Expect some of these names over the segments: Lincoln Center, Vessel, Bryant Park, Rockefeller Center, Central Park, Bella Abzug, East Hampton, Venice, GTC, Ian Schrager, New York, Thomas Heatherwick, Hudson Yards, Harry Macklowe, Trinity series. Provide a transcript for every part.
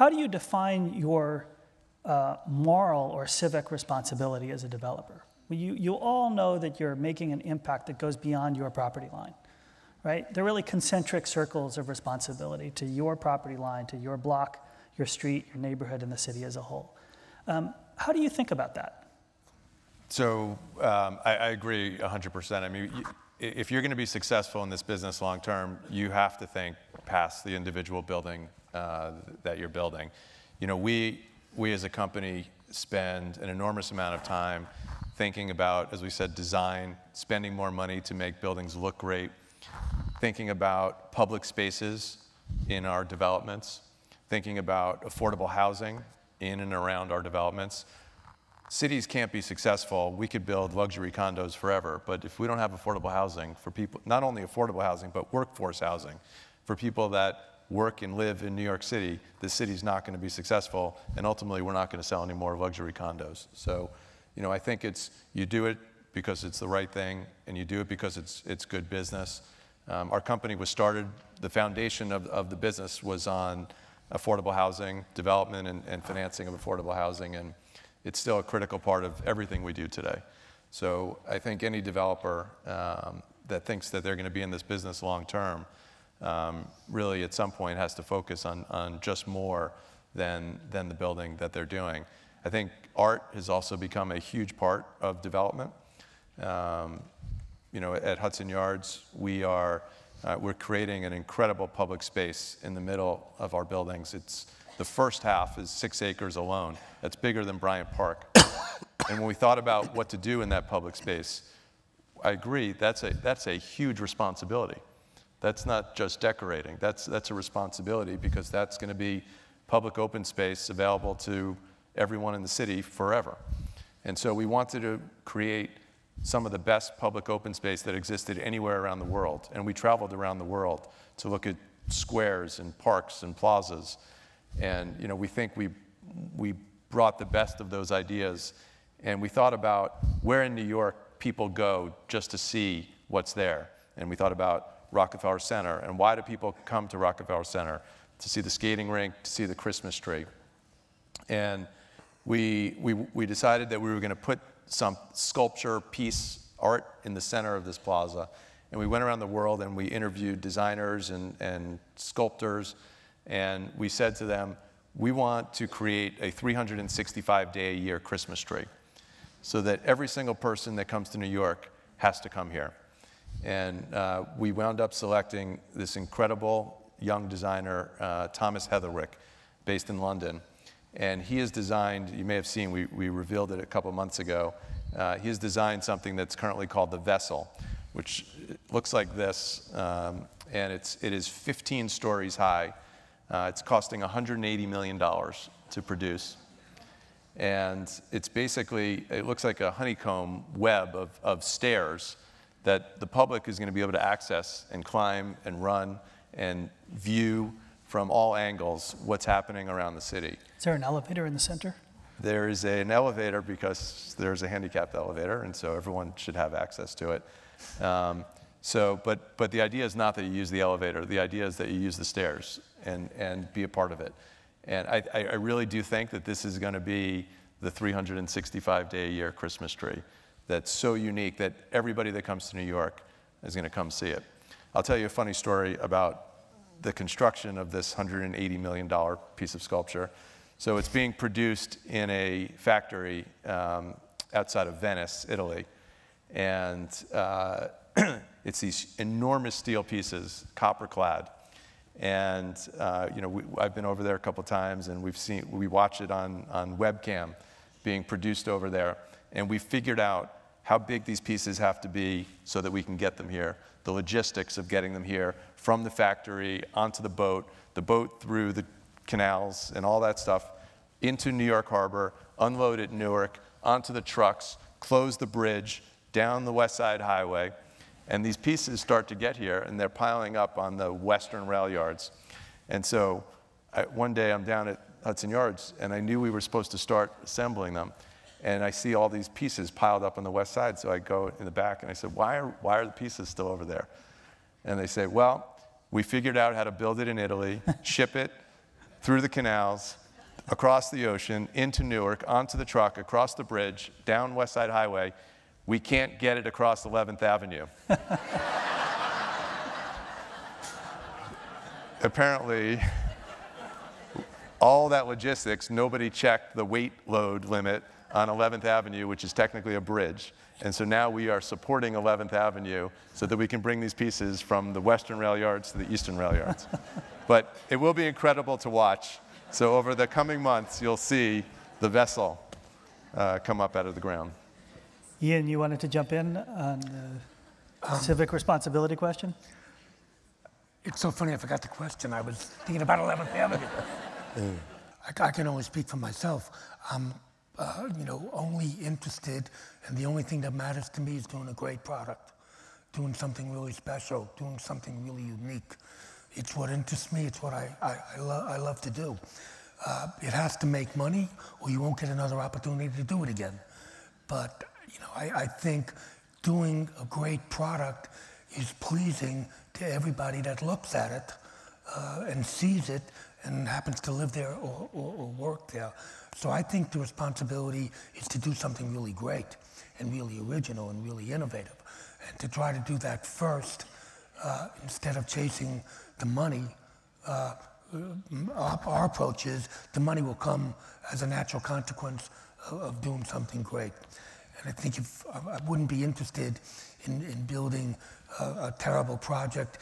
How do you define your moral or civic responsibility as a developer? Well, you all know that you're making an impact that goes beyond your property line, right? They're really concentric circles of responsibility to your property line, to your block, your street, your neighborhood, and the city as a whole. How do you think about that? So I agree 100%. I mean, if you're going to be successful in this business long term, you have to think past the individual building that you're building. You know, we as a company spend an enormous amount of time thinking about, as we said, design, spending more money to make buildings look great, thinking about public spaces in our developments, thinking about affordable housing in and around our developments. Cities can't be successful. We could build luxury condos forever, but if we don't have affordable housing for people, not only affordable housing, but workforce housing for people that work and live in New York City, the city's not going to be successful, and ultimately we're not going to sell any more luxury condos. So, you know, I think it's, you do it because it's the right thing, and you do it because it's good business. Our company was started, the foundation of the business was on affordable housing, development and financing of affordable housing, and it's still a critical part of everything we do today. So I think any developer that thinks that they're going to be in this business long term really at some point has to focus on just more than the building that they're doing. I think art has also become a huge part of development. You know, at Hudson Yards, we're creating an incredible public space in the middle of our buildings. The first half is 6 acres alone. That's bigger than Bryant Park. And when we thought about what to do in that public space, I agree, that's a huge responsibility. That's not just decorating. That's a responsibility because that's going to be public open space available to everyone in the city forever. And so we wanted to create some of the best public open space that existed anywhere around the world. And we traveled around the world to look at squares and parks and plazas. And you know, we think we brought the best of those ideas, and we thought about where in New York people go just to see what's there. And we thought about Rockefeller Center, and why do people come to Rockefeller Center? To see the skating rink, to see the Christmas tree. And we decided that we were going to put some sculpture, piece, art in the center of this plaza. And we went around the world and we interviewed designers and sculptors. And we said to them, we want to create a 365-day-a-year Christmas tree so that every single person that comes to New York has to come here. And we wound up selecting this incredible young designer, Thomas Heatherwick, based in London. And he has designed, you may have seen, we revealed it a couple months ago, he has designed something that's currently called the Vessel, which looks like this, and it is 15 stories high. It's costing $180 million to produce. And it's basically, it looks like a honeycomb web of stairs that the public is going to be able to access and climb and run and view from all angles what's happening around the city. Is there an elevator in the center? There is an elevator because there's a handicapped elevator, and so everyone should have access to it. But the idea is not that you use the elevator. The idea is that you use the stairs and be a part of it. And I really do think that this is going to be the 365-day-a-year Christmas tree that's so unique that everybody that comes to New York is going to come see it. I'll tell you a funny story about the construction of this $180 million piece of sculpture. So it's being produced in a factory outside of Venice, Italy. And it's these enormous steel pieces, copper-clad. And you know, I've been over there a couple times, and we watch it on webcam being produced over there. And we figured out how big these pieces have to be so that we can get them here, the logistics of getting them here from the factory onto the boat through the canals and all that stuff, into New York Harbor, unload at Newark, onto the trucks, close the bridge, down the West Side Highway. And these pieces start to get here, and they're piling up on the western rail yards. And so one day I'm down at Hudson Yards, and I knew we were supposed to start assembling them. And I see all these pieces piled up on the west side, so I go in the back, and I said, why are the pieces still over there? And they say, well, we figured out how to build it in Italy, ship it, through the canals, across the ocean, into Newark, onto the truck, across the bridge, down West Side Highway. We can't get it across 11th Avenue. Apparently, all that logistics, nobody checked the weight load limit on 11th Avenue, which is technically a bridge. And so now we are supporting 11th Avenue so that we can bring these pieces from the western rail yards to the eastern rail yards. But it will be incredible to watch. So over the coming months, you'll see the vessel come up out of the ground. Ian, you wanted to jump in on the civic responsibility question? It's so funny, I forgot the question. I was thinking about 11th Avenue. I can only speak for myself. I'm only interested, and the only thing that matters to me is doing a great product, doing something really special, doing something really unique. It's what interests me. It's what I love to do. It has to make money, or you won't get another opportunity to do it again. But I think doing a great product is pleasing to everybody that looks at it and sees it and happens to live there or work there. So I think the responsibility is to do something really great and really original and really innovative, and to try to do that first instead of chasing the money. Our approach is the money will come as a natural consequence of doing something great. And I think I wouldn't be interested in building a terrible project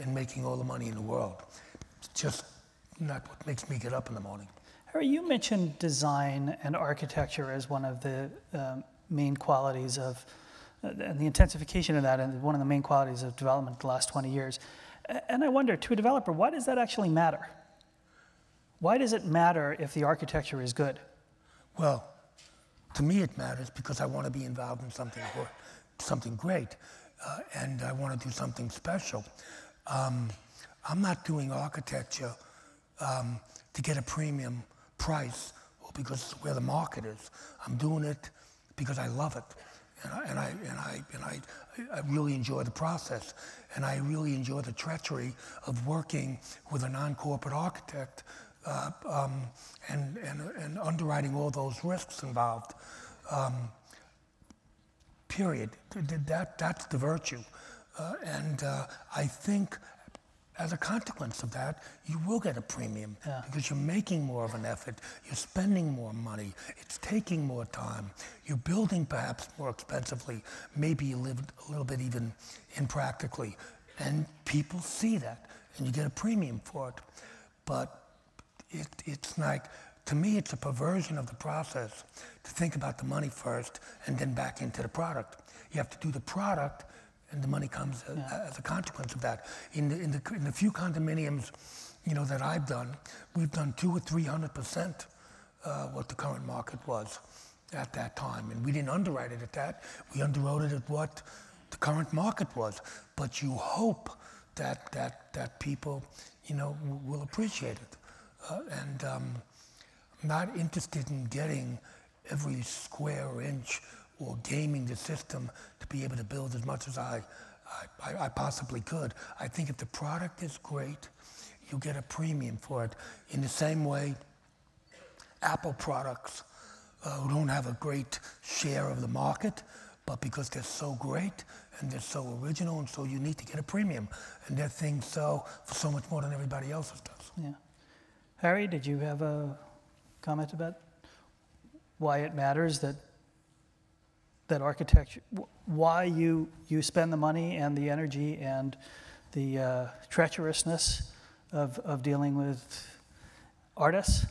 and making all the money in the world. It's just not what makes me get up in the morning. Harry, you mentioned design and architecture as one of the main qualities of, and the intensification of that, and one of the main qualities of development the last 20 years. And I wonder, to a developer, why does that actually matter? Why does it matter if the architecture is good? Well, to me it matters because I want to be involved in something great, and I want to do something special. I'm not doing architecture to get a premium price or because it's where the market is. I'm doing it because I love it, and I really enjoy the process, and I really enjoy the treachery of working with a non-corporate architect and underwriting all those risks involved. Period. That's the virtue, and I think, as a consequence of that, you will get a premium because you're making more of an effort, you're spending more money, it's taking more time, you're building perhaps more expensively, maybe you live a little bit even impractically, and people see that, and you get a premium for it. But it's like, to me, it's a perversion of the process to think about the money first and then back into the product. You have to do the product, and the money comes as a consequence of that. In the few condominiums, that I've done, we've done 200 or 300% what the current market was at that time, and we didn't underwrite it at that. We underwrote it at what the current market was. But you hope that people, will appreciate it. I'm not interested in getting every square inch or gaming the system to be able to build as much as I possibly could. I think if the product is great, you get a premium for it. In the same way, Apple products who don't have a great share of the market, but because they're so great and they're so original and so unique, to get a premium. And that thing sell for so much more than everybody else's does. Yeah. Harry, did you have a comment about why it matters that architecture, why you spend the money and the energy and the treacherousness of dealing with artists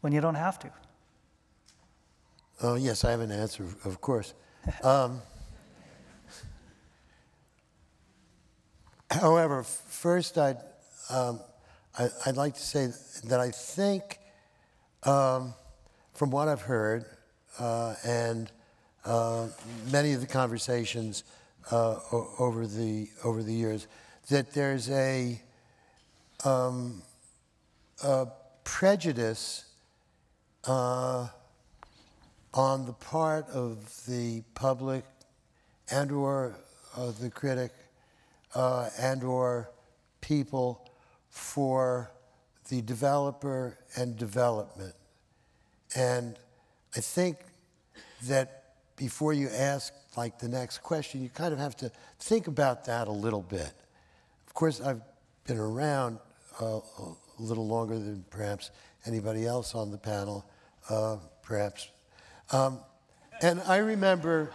when you don't have to? Oh, yes, I have an answer, of course. However, first I'd like to say that I think, from what I've heard, and many of the conversations over the years, that there's a prejudice on the part of the public and/or the critic and/or people for the developer and development. And I think that before you ask like the next question, you kind of have to think about that a little bit. Of course, I've been around a little longer than perhaps anybody else on the panel, perhaps. And I remember,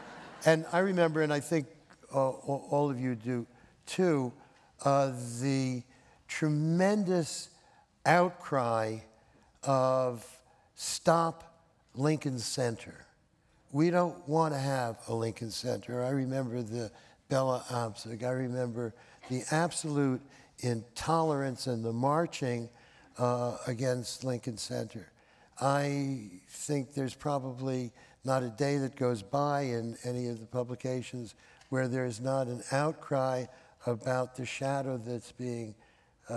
and I think all of you do too, the tremendous outcry of stop Lincoln Center. We don't want to have a Lincoln Center. I remember the Bella Abzug. I remember the absolute intolerance and the marching against Lincoln Center. I think there's probably not a day that goes by in any of the publications where there's not an outcry about the shadow that's being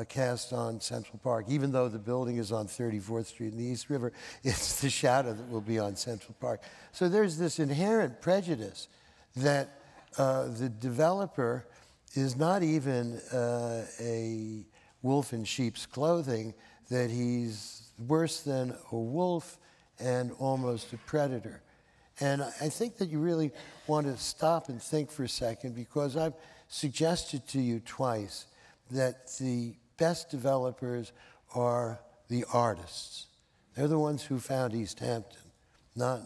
cast on Central Park. Even though the building is on 34th Street in the East River, it's the shadow that will be on Central Park. So there's this inherent prejudice that the developer is not even a wolf in sheep's clothing, that he's worse than a wolf and almost a predator. And I think that you really want to stop and think for a second, because I've suggested to you twice that the best developers are the artists. They're the ones who found East Hampton, not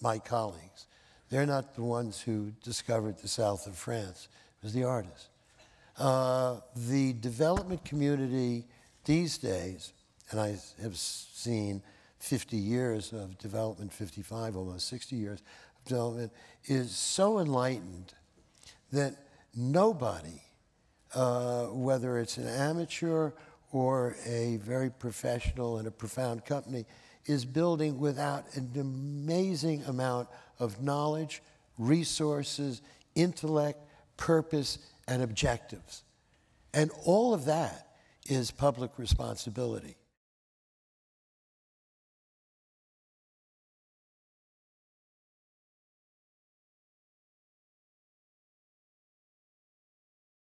my colleagues. They're not the ones who discovered the south of France. It was the artists. The development community these days, and I have seen 50 years of development, 55, almost 60 years of development, is so enlightened that nobody, whether it's an amateur or a very professional and a profound company, is building without an amazing amount of knowledge, resources, intellect, purpose, and objectives. And all of that is public responsibility.